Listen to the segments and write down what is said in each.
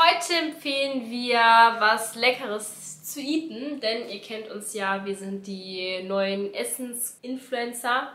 Heute empfehlen wir was Leckeres zu eaten, denn ihr kennt uns ja, wir sind die neuen Essens-Influencer.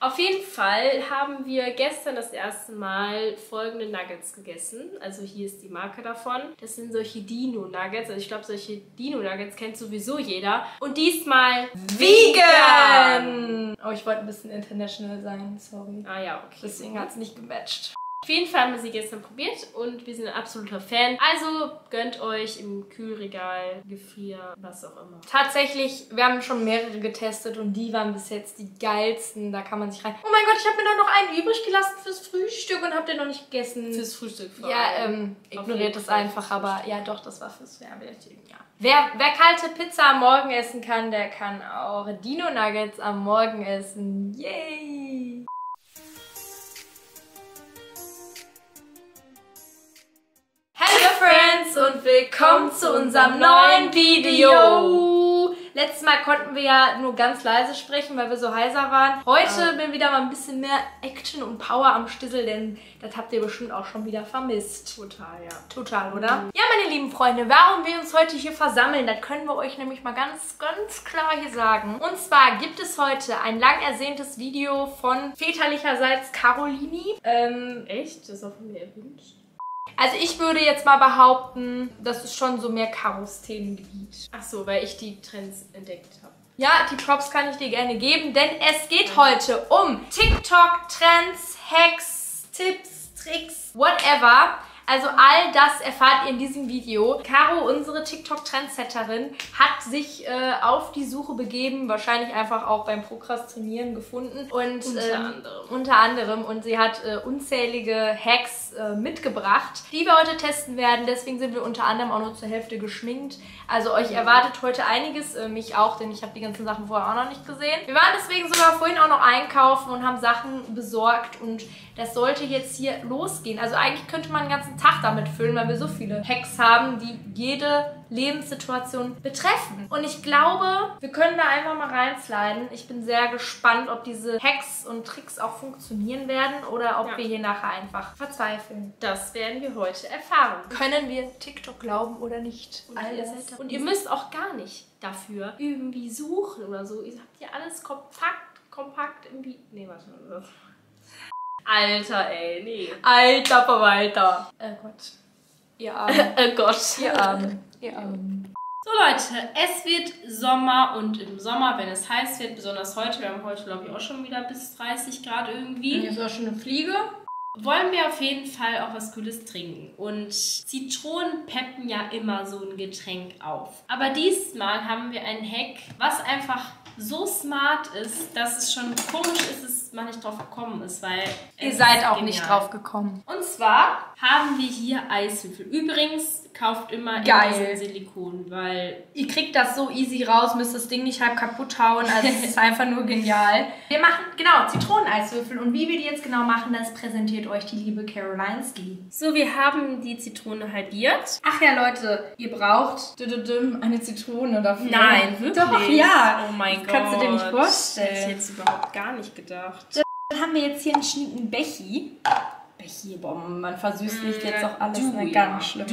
Auf jeden Fall haben wir gestern das erste Mal folgende Nuggets gegessen. Also hier ist die Marke davon. Das sind solche Dino-Nuggets. Also ich glaube, solche Dino-Nuggets kennt sowieso jeder. Und diesmal vegan! Oh, ich wollte ein bisschen international sein, sorry. Ah ja, okay. Deswegen hat es nicht gematcht. Auf jeden Fall haben wir sie gestern probiert und wir sind ein absoluter Fan. Also gönnt euch im Kühlregal, Gefrier, was auch immer. Tatsächlich, wir haben schon mehrere getestet und die waren bis jetzt die geilsten. Da kann man sich rein... Oh mein Gott, ich habe mir doch noch einen übrig gelassen fürs Frühstück und habe den noch nicht gegessen. Fürs Frühstück vor allem. Ja, ignoriert das einfach, aber ja doch, das war fürs Frühstück, ja. Wer kalte Pizza am Morgen essen kann, der kann auch Dino-Nuggets am Morgen essen. Yay! Und willkommen zu unserem neuen Video! Letztes Mal konnten wir ja nur ganz leise sprechen, weil wir so heiser waren. Heute bin wieder mal ein bisschen mehr Action und Power am Stissel, denn das habt ihr bestimmt auch schon wieder vermisst. Total, ja. Total, oder? Mhm. Ja, meine lieben Freunde, warum wir uns heute hier versammeln, das können wir euch nämlich mal ganz klar hier sagen. Und zwar gibt es heute ein lang ersehntes Video von väterlicherseits Carolin. Echt? Das ist auch von mir erwünscht. Also ich würde jetzt mal behaupten, das ist schon so mehr Karos Themengebiet. Ach so, weil ich die Trends entdeckt habe. Ja, die Props kann ich dir gerne geben, denn es geht heute um TikTok, Trends, Hacks, Tipps, Tricks, whatever. Also all das erfahrt ihr in diesem Video. Caro, unsere TikTok-Trendsetterin, hat sich auf die Suche begeben, wahrscheinlich einfach auch beim Prokrastinieren gefunden. Und unter anderem. Und sie hat unzählige Hacks mitgebracht, die wir heute testen werden. Deswegen sind wir unter anderem auch nur zur Hälfte geschminkt. Also euch erwartet heute einiges, mich auch, denn ich habe die ganzen Sachen vorher auch noch nicht gesehen. Wir waren deswegen sogar vorhin auch noch einkaufen und haben Sachen besorgt. Und das sollte jetzt hier losgehen. Also eigentlich könnte man einen ganzen Tag damit füllen, weil wir so viele Hacks haben, die jede Lebenssituation betreffen. Und ich glaube, wir können da einfach mal reinsliden. Ich bin sehr gespannt, ob diese Hacks und Tricks auch funktionieren werden oder ob wir hier nachher einfach verzweifeln. Das werden wir heute erfahren. Können wir TikTok glauben oder nicht? Und ihr müsst auch gar nicht dafür irgendwie suchen oder so. Ihr habt hier alles kompakt im Video. Nee, warte. Alter, ey, nee. Alter Verwalter. Gott. Ihr Armen. Gott. Ihr Armen. Ihr Armen. So Leute, es wird Sommer und im Sommer, wenn es heiß wird, besonders heute, wir haben heute glaube ich auch schon wieder bis 30 Grad irgendwie. Hier ist auch schon eine Fliege. Wollen wir auf jeden Fall auch was Kühles trinken. Und Zitronen peppen ja immer so ein Getränk auf. Aber diesmal haben wir einen Hack, was einfach so smart ist, dass es schon komisch ist, dass man nicht drauf gekommen ist, weil... Ihr seid auch nicht drauf gekommen. Und zwar haben wir hier Eiswürfel. Übrigens... Kauft immer in Silikon, weil... Ihr kriegt das so easy raus, müsst das Ding nicht halb kaputt hauen. Also es ist einfach nur genial. Wir machen, genau, Zitroneneiswürfel. Und wie wir die jetzt genau machen, das präsentiert euch die liebe Carolin. So, wir haben die Zitrone halbiert. Ach ja, Leute, ihr braucht eine Zitrone dafür. Nein, wirklich? Doch, ja. Oh mein Gott. Kannst du dir nicht vorstellen. Das hätte ich jetzt überhaupt gar nicht gedacht. Dann haben wir jetzt hier einen schnieken Bechi. Bomben. Man versüßt nicht jetzt auch alles. Ganz schlimm.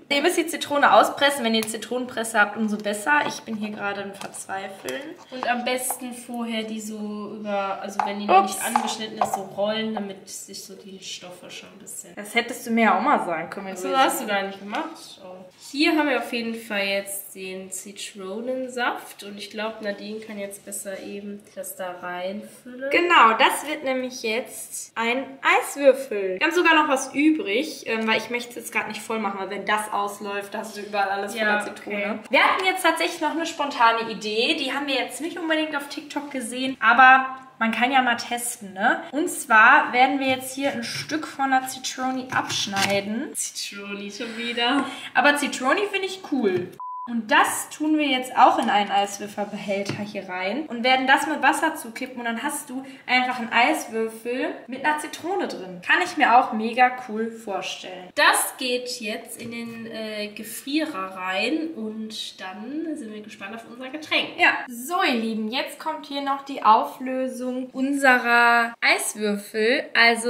Ihr müsst die Zitrone auspressen. Wenn ihr Zitronenpresse habt, umso besser. Ich bin hier gerade im Verzweifeln. Und am besten vorher die so über, also wenn die noch nicht angeschnitten ist, so rollen, damit sich so die Stoffe schon ein bisschen... Das hättest du mir ja auch mal sagen können. So hast du gar nicht gemacht. Oh. Hier haben wir auf jeden Fall jetzt den Zitronensaft. Und ich glaube, Nadine kann jetzt besser eben das da reinfüllen. Genau, das wird nämlich jetzt ein Eiswürfel. Wir haben sogar noch was übrig, weil ich möchte es jetzt gerade nicht voll machen, weil wenn das ausläuft, hast du überall alles von der Zitrone. Okay. Wir hatten jetzt tatsächlich noch eine spontane Idee, die haben wir jetzt nicht unbedingt auf TikTok gesehen, aber man kann ja mal testen, ne? Und zwar werden wir jetzt hier ein Stück von der Zitrone abschneiden. Zitrone schon wieder. Aber Zitrone finde ich cool. Und das tun wir jetzt auch in einen Eiswürfelbehälter hier rein und werden das mit Wasser zukippen und dann hast du einfach einen Eiswürfel mit einer Zitrone drin. Kann ich mir auch mega cool vorstellen. Das geht jetzt in den Gefrierer rein und dann sind wir gespannt auf unser Getränk. Ja, so ihr Lieben, jetzt kommt hier noch die Auflösung unserer Eiswürfel. Also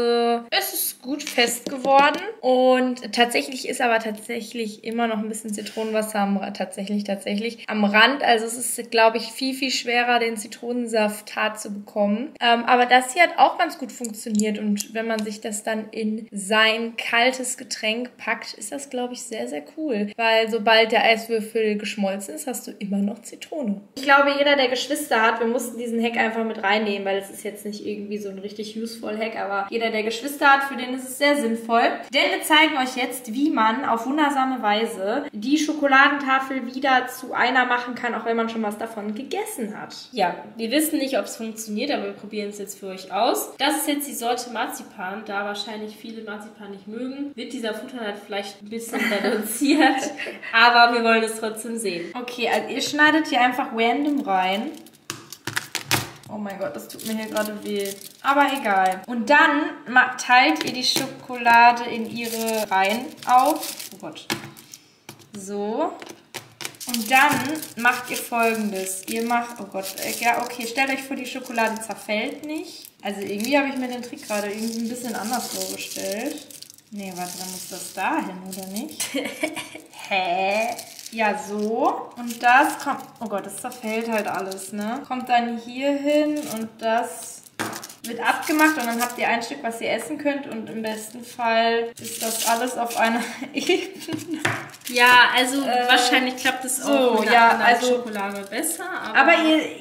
es ist gut fest geworden und tatsächlich ist aber tatsächlich immer noch ein bisschen Zitronenwasser am Rand. Tatsächlich am Rand. Also es ist, glaube ich, viel, viel schwerer, den Zitronensaft hart zu bekommen. Aber das hier hat auch ganz gut funktioniert. Und wenn man sich das dann in sein kaltes Getränk packt, ist das, glaube ich, sehr, sehr cool. Weil sobald der Eiswürfel geschmolzen ist, hast du immer noch Zitrone. Ich glaube, jeder, der Geschwister hat, wir mussten diesen Hack einfach mit reinnehmen, weil es ist jetzt nicht irgendwie so ein richtig useful Hack, aber jeder, der Geschwister hat, für den ist es sehr sinnvoll. Denn wir zeigen euch jetzt, wie man auf wundersame Weise die Schokoladentafel wieder zu einer machen kann, auch wenn man schon was davon gegessen hat. Ja, wir wissen nicht, ob es funktioniert, aber wir probieren es jetzt für euch aus. Das ist jetzt die Sorte Marzipan. Da wahrscheinlich viele Marzipan nicht mögen, wird dieser Futterhalt vielleicht ein bisschen reduziert, aber wir wollen es trotzdem sehen. Okay, also ihr schneidet hier einfach random rein. Oh mein Gott, das tut mir hier gerade weh. Aber egal. Und dann teilt ihr die Schokolade in ihre Reihen auf. Oh Gott. So. Und dann macht ihr Folgendes. Ihr macht, oh Gott, ja, okay, stellt euch vor, die Schokolade zerfällt nicht. Also irgendwie habe ich mir den Trick gerade irgendwie ein bisschen anders vorgestellt. Nee, warte, dann muss das dahin, oder nicht? Hä? Ja, so. Und das kommt, oh Gott, das zerfällt halt alles, ne? Kommt dann hier hin und das wird abgemacht und dann habt ihr ein Stück, was ihr essen könnt und im besten Fall ist das alles auf einer Ebene. Ja, also wahrscheinlich klappt es auch mit der Schokolade besser. Aber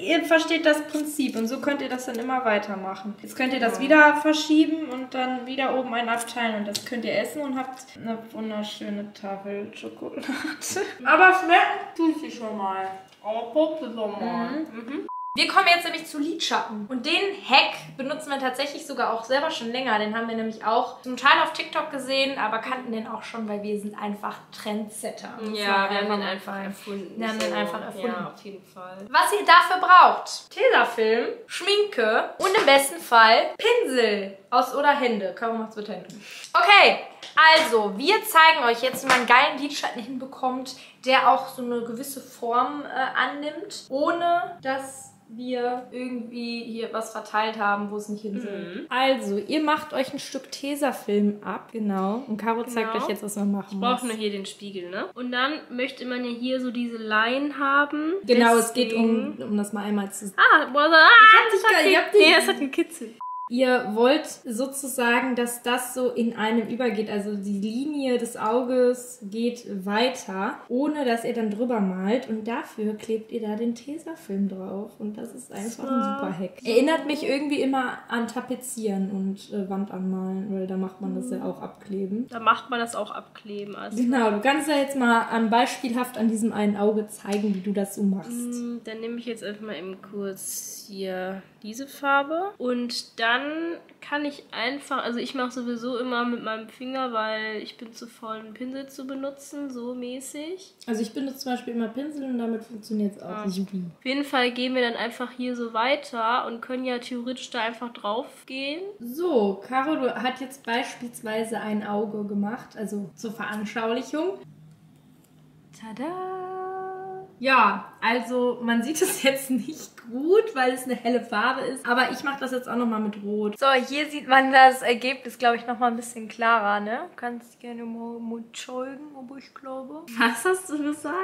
ihr versteht das Prinzip und so könnt ihr das dann immer weitermachen. Jetzt könnt ihr das wieder verschieben und dann wieder oben einen abteilen und das könnt ihr essen und habt eine wunderschöne Tafel Schokolade. Aber schmeckt tut sie schon mal. Oh, Puppe schon mal. Mhm. Wir kommen jetzt nämlich zu Lidschatten. Und den Hack benutzen wir tatsächlich sogar auch selber schon länger. Den haben wir nämlich auch zum Teil auf TikTok gesehen, aber kannten den auch schon, weil wir sind einfach Trendsetter. Ja, wir haben den einfach erfunden. Wir haben den einfach erfunden. Ja, auf jeden Fall. Was ihr dafür braucht: Tesafilm, Schminke und im besten Fall Pinsel. Aus oder Hände. Komm, macht's mit Händen. Okay, also wir zeigen euch jetzt, wie man einen geilen Lidschatten hinbekommt, der auch so eine gewisse Form annimmt, ohne dass wir irgendwie hier was verteilt haben, wo es nicht hin soll. Mhm. Also, ihr macht euch ein Stück Tesafilm ab. Genau. Und Caro zeigt euch jetzt, was man machen muss. Ich brauche nur hier den Spiegel, ne? Und dann möchte man ja hier so diese Line haben. Genau, deswegen... es geht um das mal einmal zu... es hat gekitzelt. Ihr wollt sozusagen, dass das so in einem übergeht, also die Linie des Auges geht weiter, ohne dass ihr dann drüber malt und dafür klebt ihr da den Tesafilm drauf und das ist einfach ein super Hack. Erinnert mich irgendwie immer an Tapezieren und Wand anmalen, weil da macht man das ja auch abkleben. Also genau, du kannst ja jetzt mal beispielhaft an diesem einen Auge zeigen, wie du das so machst. Dann nehme ich jetzt einfach mal eben kurz hier diese Farbe und dann kann ich einfach, also ich mache sowieso immer mit meinem Finger, weil ich bin zu faul, einen Pinsel zu benutzen, so mäßig. Also ich benutze zum Beispiel immer Pinsel und damit funktioniert es auch super. Auf jeden Fall gehen wir dann einfach hier so weiter und können ja theoretisch da einfach drauf gehen. So, Caro, du hast jetzt beispielsweise ein Auge gemacht, also zur Veranschaulichung. Tada! Ja, also man sieht es jetzt nicht gut, weil es eine helle Farbe ist. Aber ich mache das jetzt auch nochmal mit Rot. So, hier sieht man das Ergebnis, glaube ich, nochmal ein bisschen klarer, ne? Du kannst gerne mal zeugen, aber ich glaube... Was hast du gesagt?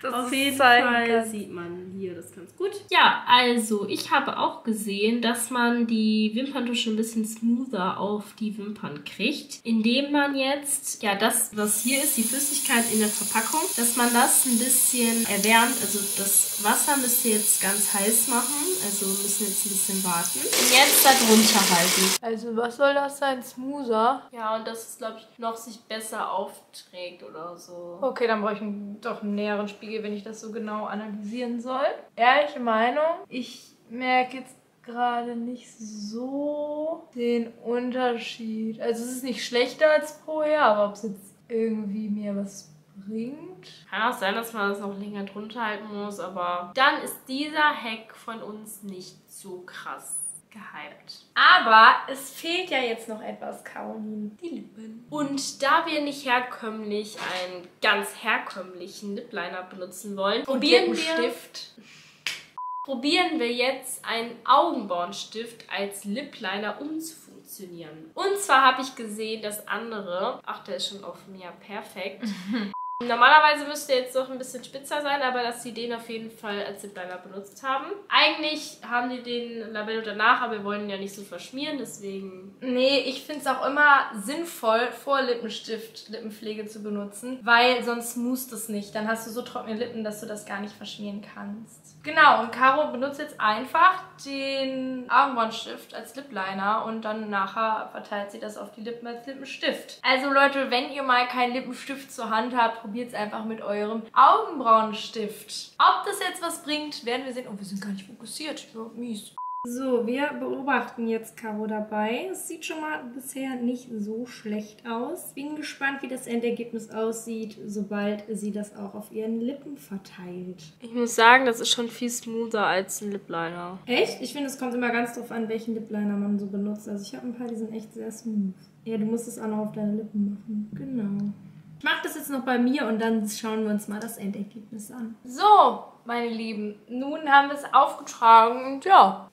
Das auf jeden Fall sieht man hier das ganz gut. Ja, also ich habe auch gesehen, dass man die Wimperntusche ein bisschen smoother auf die Wimpern kriegt, indem man jetzt, ja, das, was hier ist, die Flüssigkeit in der Verpackung, dass man das ein bisschen erwärmt. Also das Wasser müsst ihr jetzt ganz heiß machen, also müssen jetzt ein bisschen warten. Und jetzt da drunter halten. Also was soll das sein? Smoother? Ja, und dass es, glaube ich, noch sich besser aufträgt oder so. Okay, dann brauche ich doch einen näheren Spiegel, wenn ich das so genau analysieren soll. Ehrliche Meinung, ich merke jetzt gerade nicht so den Unterschied. Also es ist nicht schlechter als vorher, aber ob es jetzt irgendwie mir was bringt. Kann auch sein, dass man das noch länger drunter halten muss, aber dann ist dieser Hack von uns nicht so krass gehypt. Aber es fehlt ja jetzt noch etwas, Carolin. Die Lippen. Und da wir nicht herkömmlich einen ganz herkömmlichen Lipliner benutzen wollen, probieren wir jetzt einen Augenbrauenstift als Lipliner umzufunktionieren. Und zwar habe ich gesehen, dass andere... Ach, der ist schon offen. Ja, perfekt. Normalerweise müsste jetzt doch ein bisschen spitzer sein, aber dass sie den auf jeden Fall als Lipliner benutzt haben. Eigentlich haben die den Labello danach, aber wir wollen ihn ja nicht so verschmieren, deswegen... Nee, ich finde es auch immer sinnvoll, vor Lippenstift Lippenpflege zu benutzen, weil sonst musst du es nicht. Dann hast du so trockene Lippen, dass du das gar nicht verschmieren kannst. Genau, und Caro benutzt jetzt einfach den Augenbrauenstift als Lipliner und dann nachher verteilt sie das auf die Lippen als Lippenstift. Also Leute, wenn ihr mal keinen Lippenstift zur Hand habt, probiert es einfach mit eurem Augenbrauenstift. Ob das jetzt was bringt, werden wir sehen. Oh, wir sind gar nicht fokussiert. Ja, mies. So, wir beobachten jetzt Caro dabei. Es sieht schon mal bisher nicht so schlecht aus. Bin gespannt, wie das Endergebnis aussieht, sobald sie das auch auf ihren Lippen verteilt. Ich muss sagen, das ist schon viel smoother als ein Lipliner. Echt? Ich finde, es kommt immer ganz drauf an, welchen Lipliner man so benutzt. Also ich habe ein paar, die sind echt sehr smooth. Ja, du musst es auch noch auf deine Lippen machen. Genau. Ich mache das jetzt noch bei mir und dann schauen wir uns mal das Endergebnis an. So, meine Lieben, nun haben wir es aufgetragen und ja.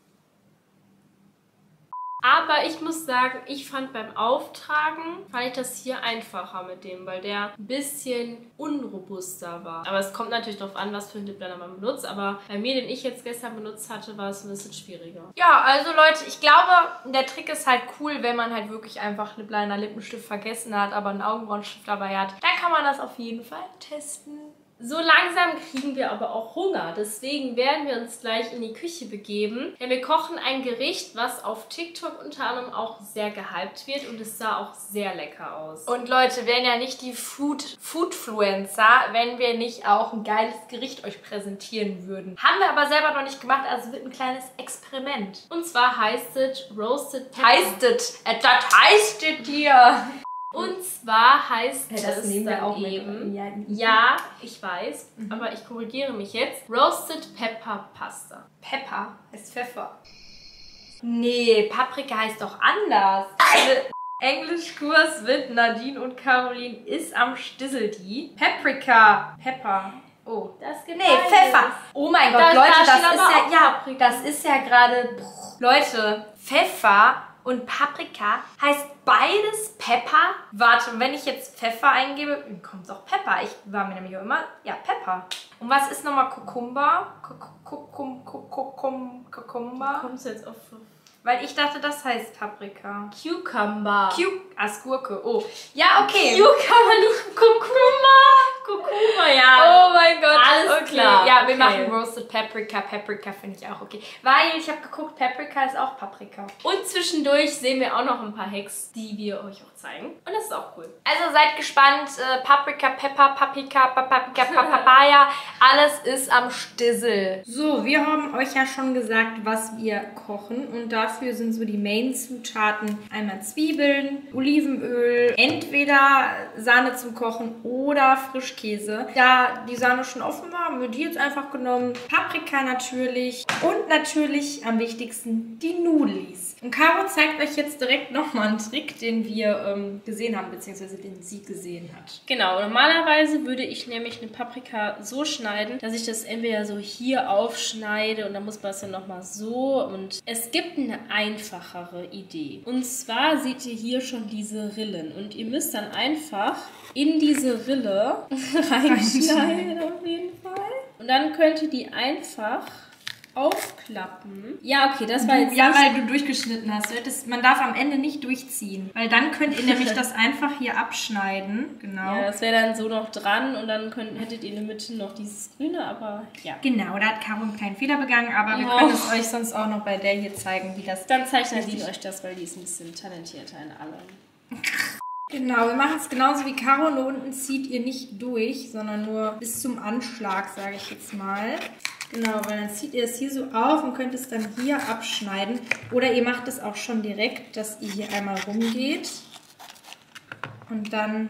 Aber ich muss sagen, ich fand beim Auftragen, das hier einfacher mit dem, weil der ein bisschen unrobuster war. Aber es kommt natürlich darauf an, was für einen Lipliner man benutzt. Aber bei mir, den ich jetzt gestern benutzt hatte, war es ein bisschen schwieriger. Ja, also Leute, ich glaube, der Trick ist halt cool, wenn man halt wirklich einfach Lipliner, Lippenstift vergessen hat, aber einen Augenbrauenstift dabei hat. Dann kann man das auf jeden Fall testen. So langsam kriegen wir aber auch Hunger, deswegen werden wir uns gleich in die Küche begeben, denn wir kochen ein Gericht, was auf TikTok unter anderem auch sehr gehypt wird und es sah auch sehr lecker aus. Und Leute, wären ja nicht die Foodfluencer, wenn wir nicht auch ein geiles Gericht euch präsentieren würden. Haben wir aber selber noch nicht gemacht, also wird ein kleines Experiment. Und zwar heißt es Roasted Pepper. Und zwar heißt es dann eben, ja, ich weiß, aber ich korrigiere mich jetzt, Roasted Pepper Pasta. Pepper heißt Pfeffer. Nee, Paprika heißt doch anders. Englischkurs mit Nadine und Carolin ist am Stissel die. Paprika. Pepper. Oh, das geht. Nee, Pfeffer. Oh mein Gott, Leute, das ist ja gerade... Leute, Pfeffer... Und Paprika heißt beides Pepper. Warte, und wenn ich jetzt Pfeffer eingebe, kommt auch Pepper. Ich war mir nämlich auch immer, ja, Pepper. Und was ist nochmal Kokumba? Kokumba? Kommst du jetzt auf... Weil ich dachte, das heißt Paprika. Cucumber. Gurke. Oh. Ja, okay. Cucumber, nicht Kurkuma. Kurkuma, ja. Oh mein Gott. Alles okay. Klar. Ja, wir machen Roasted Paprika. Paprika finde ich auch okay. Weil ich habe geguckt, Paprika ist auch Paprika. Und zwischendurch sehen wir auch noch ein paar Hacks, die wir euch auch zeigen. Und das ist auch cool. Also seid gespannt. Paprika, Pepper, Paprika, Papaya. Alles ist am Stissel. So, wir haben euch ja schon gesagt, was wir kochen. Und da dafür sind so die Main-Zutaten einmal Zwiebeln, Olivenöl, entweder Sahne zum Kochen oder Frischkäse. Da die Sahne schon offen war, haben wir die jetzt einfach genommen. Paprika natürlich und natürlich am wichtigsten die Nudlis. Und Caro zeigt euch jetzt direkt nochmal einen Trick, den wir gesehen haben, beziehungsweise den sie gesehen hat. Genau, normalerweise würde ich nämlich eine Paprika so schneiden, dass ich das entweder so hier aufschneide und dann muss man es dann nochmal so. Und es gibt einen eine einfachere Idee. Und zwar seht ihr hier schon diese Rillen und ihr müsst dann einfach in diese Rille reinschneiden auf jeden Fall. Und dann könnt ihr die einfach aufklappen. Ja, okay, das war jetzt... Ja, weil du durchgeschnitten hast. Man darf am Ende nicht durchziehen, weil dann könnt ihr nämlich das einfach hier abschneiden. Genau. Ja, das wäre dann so noch dran und dann hättet ihr in der Mitte noch dieses Grüne, aber ja. Genau, da hat Caro keinen Fehler begangen, aber wir können es euch sonst auch noch bei der hier zeigen, wie das... Dann zeigt Nadine euch das, weil die ist ein bisschen talentierter in allem. Genau, wir machen es genauso wie Caro. Nur unten zieht ihr nicht durch, sondern nur bis zum Anschlag, sage ich jetzt mal. Genau, weil dann zieht ihr es hier so auf und könnt es dann hier abschneiden. Oder ihr macht es auch schon direkt, dass ihr hier einmal rumgeht. Und dann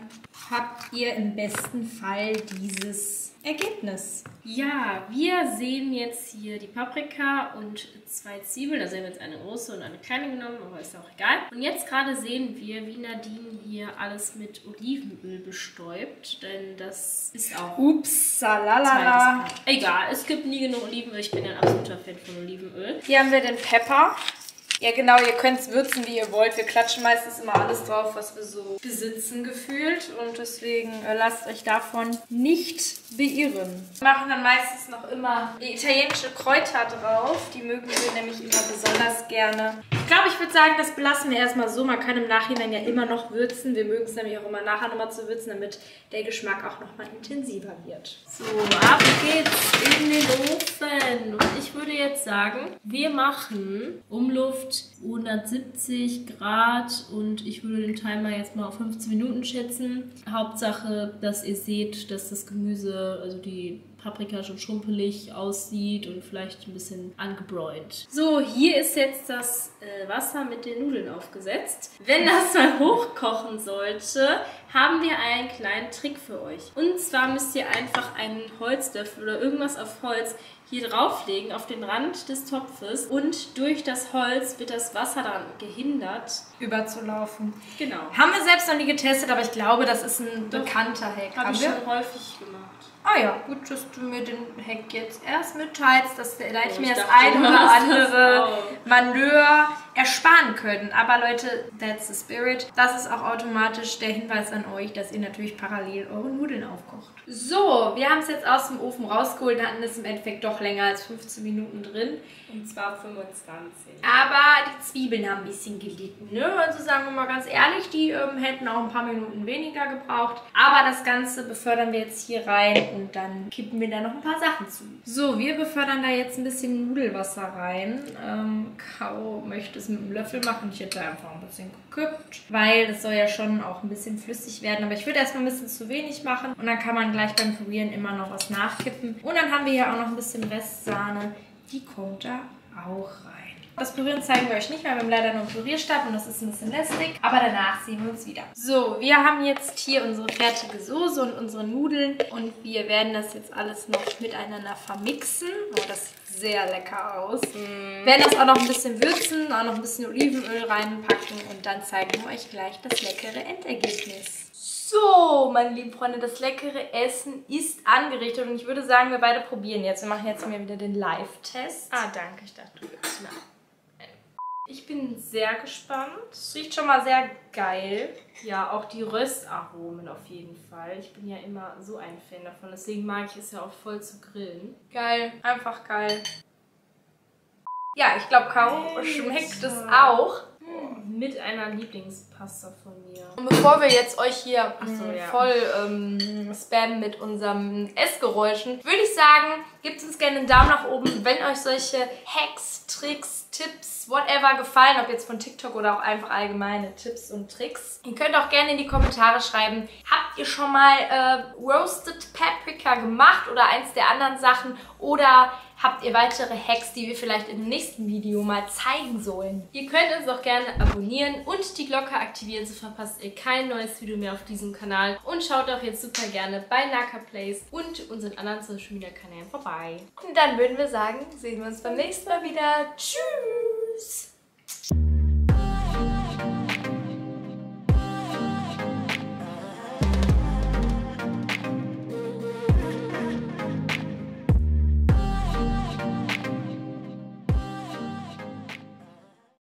habt ihr im besten Fall dieses Ergebnis. Ja, wir sehen jetzt hier die Paprika und 2 Zwiebeln. Also wir haben jetzt eine große und eine kleine genommen, aber ist auch egal. Und jetzt gerade sehen wir, wie Nadine hier alles mit Olivenöl bestäubt, denn das ist auch... Upsalalala. Egal, es gibt nie genug Olivenöl. Ich bin ein absoluter Fan von Olivenöl. Hier haben wir den Pfeffer. Ja genau, ihr könnt es würzen, wie ihr wollt. Wir klatschen meistens immer alles drauf, was wir so besitzen gefühlt. Und deswegen lasst euch davon nicht beirren. Wir machen dann meistens noch immer italienische Kräuter drauf. Die mögen wir nämlich immer besonders gerne. Ich glaube, ich würde sagen, das belassen wir erstmal so. Man kann im Nachhinein ja immer noch würzen. Wir mögen es nämlich auch immer nachher nochmal zu würzen, damit der Geschmack auch nochmal intensiver wird. So, ab geht's in den Ofen. Und ich würde jetzt sagen, wir machen Umluft 170 Grad und ich würde den Timer jetzt mal auf 15 Minuten schätzen. Hauptsache, dass ihr seht, dass das Gemüse, also die Paprika, schon schrumpelig aussieht und vielleicht ein bisschen angebräunt. So, hier ist jetzt das Wasser mit den Nudeln aufgesetzt. Wenn das mal hochkochen sollte, haben wir einen kleinen Trick für euch. Und zwar müsst ihr einfach einen Holzlöffel oder irgendwas auf Holz hier drauflegen, auf den Rand des Topfes, und durch das Holz wird das Wasser dann gehindert, überzulaufen. Genau. Haben wir selbst noch nie getestet, aber ich glaube, das ist ein bekannter Hack. Habe ich schon häufig gemacht. Ah ja, gut, dass du mir den Hack jetzt erst mitteilst, dass da hätte ich mir das eine oder andere Manöver ersparen können. Aber Leute, that's the spirit. Das ist auch automatisch der Hinweis an euch, dass ihr natürlich parallel eure Nudeln aufkocht. So, wir haben es jetzt aus dem Ofen rausgeholt. Wir hatten es im Endeffekt doch länger als 15 Minuten drin. Und zwar 25. Aber die Zwiebeln haben ein bisschen gelitten, ne? Also sagen wir mal ganz ehrlich, die hätten auch ein paar Minuten weniger gebraucht. Aber das Ganze befördern wir jetzt hier rein und dann kippen wir da noch ein paar Sachen zu. So, wir befördern da jetzt ein bisschen Nudelwasser rein. Caro möchte es mit einem Löffel machen. Ich hätte einfach ein bisschen gekippt, weil das soll ja schon auch ein bisschen flüssig werden. Aber ich würde erstmal ein bisschen zu wenig machen und dann kann man gleich beim Pürieren immer noch was nachkippen. Und dann haben wir ja auch noch ein bisschen Restsahne. Die kommt da auch rein. Das Pürieren zeigen wir euch nicht, weil wir haben leider nur einen Pürierstab und das ist ein bisschen lästig. Aber danach sehen wir uns wieder. So, wir haben jetzt hier unsere fertige Soße und unsere Nudeln. Und wir werden das jetzt alles noch miteinander vermixen. Oh, das sieht sehr lecker aus. Wir werden das auch noch ein bisschen würzen, auch noch ein bisschen Olivenöl reinpacken. Und dann zeigen wir euch gleich das leckere Endergebnis. So, meine lieben Freunde, das leckere Essen ist angerichtet und ich würde sagen, wir beide probieren jetzt. Wir machen jetzt mal wieder den Live-Test. Ah, danke, ich dachte, du willst mal. Ich bin sehr gespannt. Es riecht schon mal sehr geil. Ja, auch die Röstaromen auf jeden Fall. Ich bin ja immer so ein Fan davon, deswegen mag ich es ja auch voll zu grillen. Geil, einfach geil. Ja, ich glaube, Caro schmeckt es auch. Mit einer Lieblingspasta von mir. Und bevor wir jetzt euch hier voll spammen mit unseren Essgeräuschen, würde ich sagen, gebt uns gerne einen Daumen nach oben, wenn euch solche Hacks, Tricks, Tipps, whatever gefallen, ob jetzt von TikTok oder auch einfach allgemeine Tipps und Tricks. Ihr könnt auch gerne in die Kommentare schreiben, habt ihr schon mal Roasted Paprika gemacht oder eins der anderen Sachen oder habt ihr weitere Hacks, die wir vielleicht im nächsten Video mal zeigen sollen? Ihr könnt uns auch gerne abonnieren und die Glocke aktivieren, so verpasst ihr kein neues Video mehr auf diesem Kanal. Und schaut auch jetzt super gerne bei nacaplays und unseren anderen Social Media Kanälen vorbei. Und dann würden wir sagen, sehen wir uns beim nächsten Mal wieder. Tschüss!